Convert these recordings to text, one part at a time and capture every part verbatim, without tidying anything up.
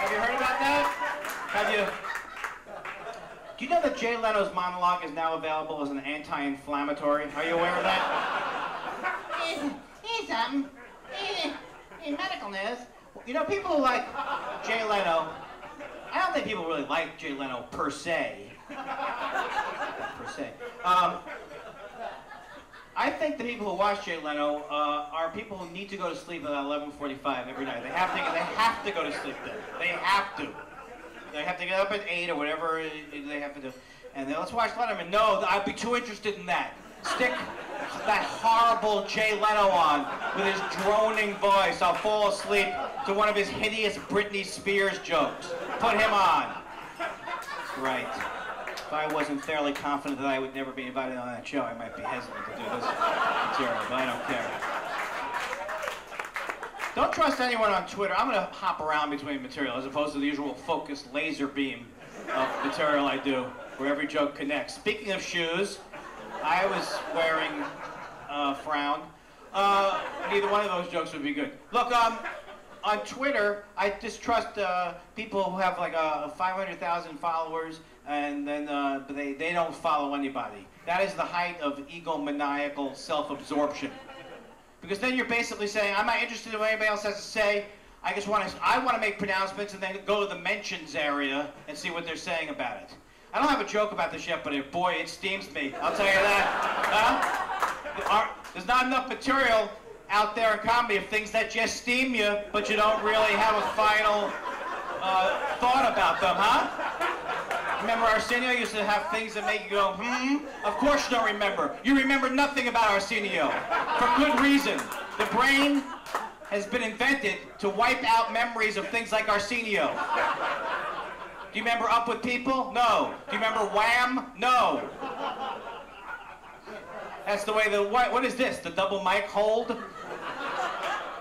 Have you heard about that? Have you seen that? Have you heard about that? Have you? Do you know that Jay Leno's monologue is now available as an anti-inflammatory? Are you aware of that? Here's, here's something. Here's, here's medical news. You know, people who like Jay Leno, I don't think people really like Jay Leno per se. per se. Um, I think the people who watch Jay Leno uh, are people who need to go to sleep at eleven forty-five every night. They have to. They have to go to sleep then. They have to. They have to get up at eight or whatever they have to do. And then let's watch Letterman. No, I'd be too interested in that. Stick that horrible Jay Leno on with his droning voice. I'll fall asleep to one of his hideous Britney Spears jokes. Put him on. That's right. If I wasn't fairly confident that I would never be invited on that show, I might be hesitant to do this material, but I don't care. Don't trust anyone on Twitter. I'm going to hop around between material as opposed to the usual focused laser beam of material I do, where every joke connects. Speaking of shoes, I was wearing uh, Frown. Uh, neither one of those jokes would be good. Look, um... on Twitter, I distrust uh, people who have like uh, five hundred thousand followers, and then uh, they, they don't follow anybody. That is the height of egomaniacal self-absorption. Because then you're basically saying, I'm not interested in what anybody else has to say. I just want to, I want to make pronouncements and then go to the mentions area and see what they're saying about it. I don't have a joke about this yet, but it, boy, it steams me. I'll tell you that. Huh? There's not enough material out there in comedy of things that just steam you, but you don't really have a final uh, thought about them, huh? Remember Arsenio used to have things that make you go, hmm? Of course you don't remember. You remember nothing about Arsenio, for good reason. The brain has been invented to wipe out memories of things like Arsenio. Do you remember Up With People? No. Do you remember Wham? No. That's the way the, what, what is this, the double mic hold?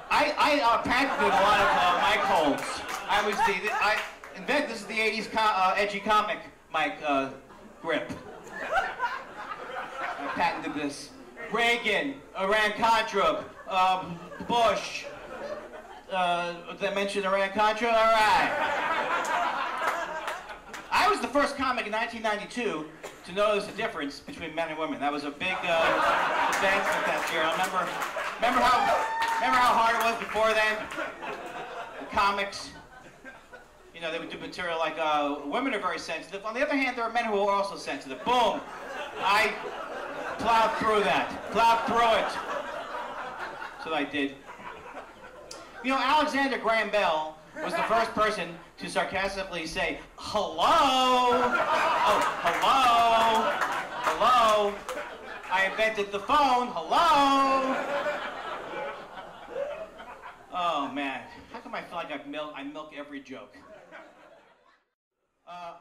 I, I uh, patented a lot of uh, mic holds. I was the, I invented, this is the eighties com, uh, edgy comic mic uh, grip. I patented this. Reagan, Iran-Contra, um, Bush. Uh, did I mention Iran-Contra? All right. I was the first comic in nineteen ninety-two to notice the difference between men and women. That was a big uh, advancement that year. I remember, remember how, remember how hard it was before then? The comics, you know, they would do material like, uh, women are very sensitive. On the other hand, there are men who are also sensitive. Boom! I plowed through that. Plowed through it. That's what I did. You know, Alexander Graham Bell was the first person to sarcastically say, hello, oh, hello, hello, I invented the phone, hello. Oh man, how come I feel like I milk, I milk every joke? Uh,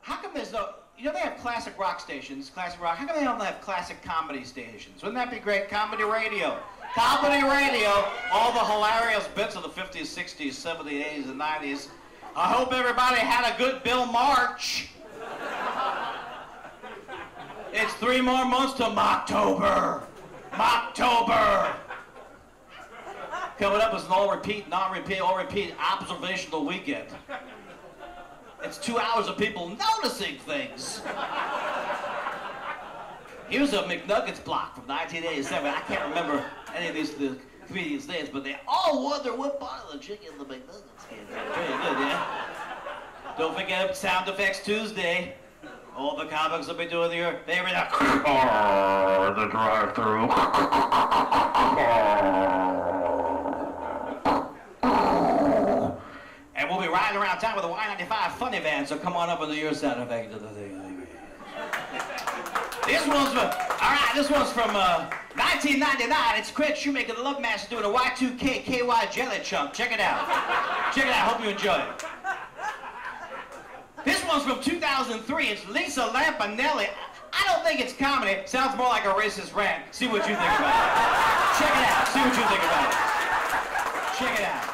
how come there's no, you know they have classic rock stations, classic rock, how come they don't have classic comedy stations? Wouldn't that be great? Comedy radio. Comedy radio, all the hilarious bits of the fifties, sixties, seventies, eighties, and nineties. I hope everybody had a good Bill March. It's three more months to Mocktober. Mocktober. Coming up is an all-repeat, non-repeat, all-repeat observational weekend. It's two hours of people noticing things. Here's a McNuggets block from nineteen eighty-seven. I can't remember any of these the comedians' names, but they all wonder what part of the chicken the McNuggets came from. Pretty good, yeah? Don't forget Sound Effects Tuesday. All the comics will be doing their favorite. Oh, the drive-thru. And we'll be riding around town with a Y ninety-five funny van, so come on up and do your sound effect to the thing. This one's from, all right, this one's from uh, nineteen ninety-nine. It's Craig Shoemaker, the Love Master, doing a Y two K K Y Jelly chunk. Check it out. Check it out. Hope you enjoy it. This one's from two thousand three. It's Lisa Lampanelli. I don't think it's comedy. Sounds more like a racist rant. See what you think about it. Check it out. See what you think about it. Check it out.